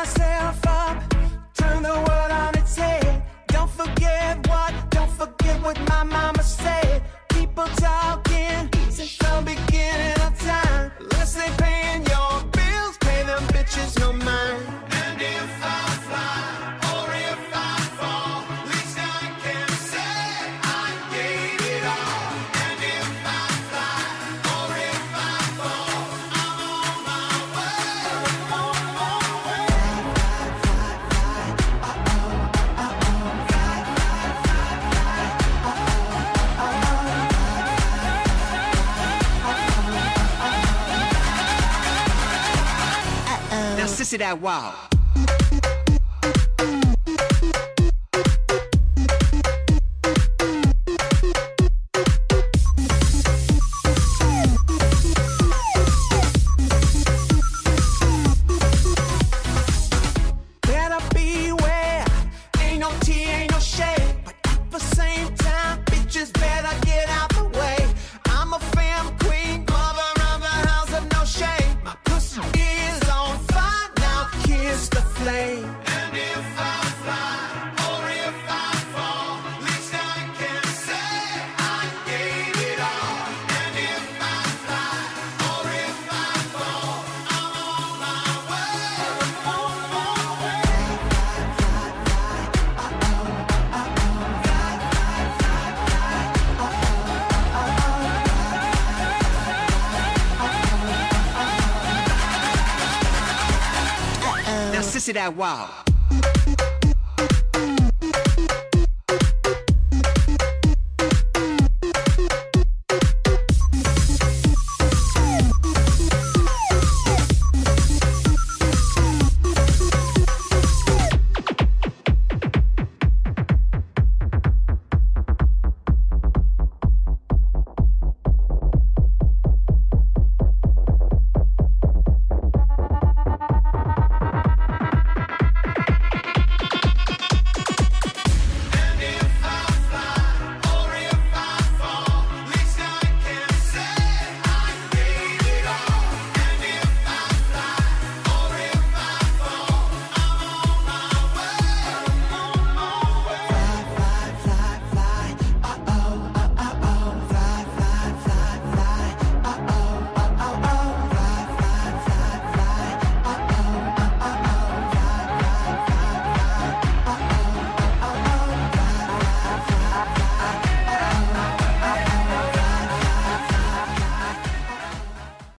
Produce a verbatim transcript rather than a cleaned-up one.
myself up, turn the world on its head. Don't forget what, don't forget what my mama said. People talking since the beginning of time. Unless they paying your bills, pay them bitches no mind. And if I fly, or if I fall, at least I can say I gave it all. And if I fly, or if I fall, I'm on my way. I'm on my way. Fly, fly, fly, fly. Uh-oh, uh-oh. Fly, fly, fly, fly. Uh-oh, uh-oh. Now sissy that wow. Better beware, ain't no tea, ain't no shade, but at the same time, bitches better get out the way. I'm a fam queen, mother of the house of no shame. My pussy is on fire, now kiss the flame. And if I fly, or if I fall, at least I can say I gave it all. And if I fly, or if I fall, I'm on my way. I'm on my way. Now sissy that wow.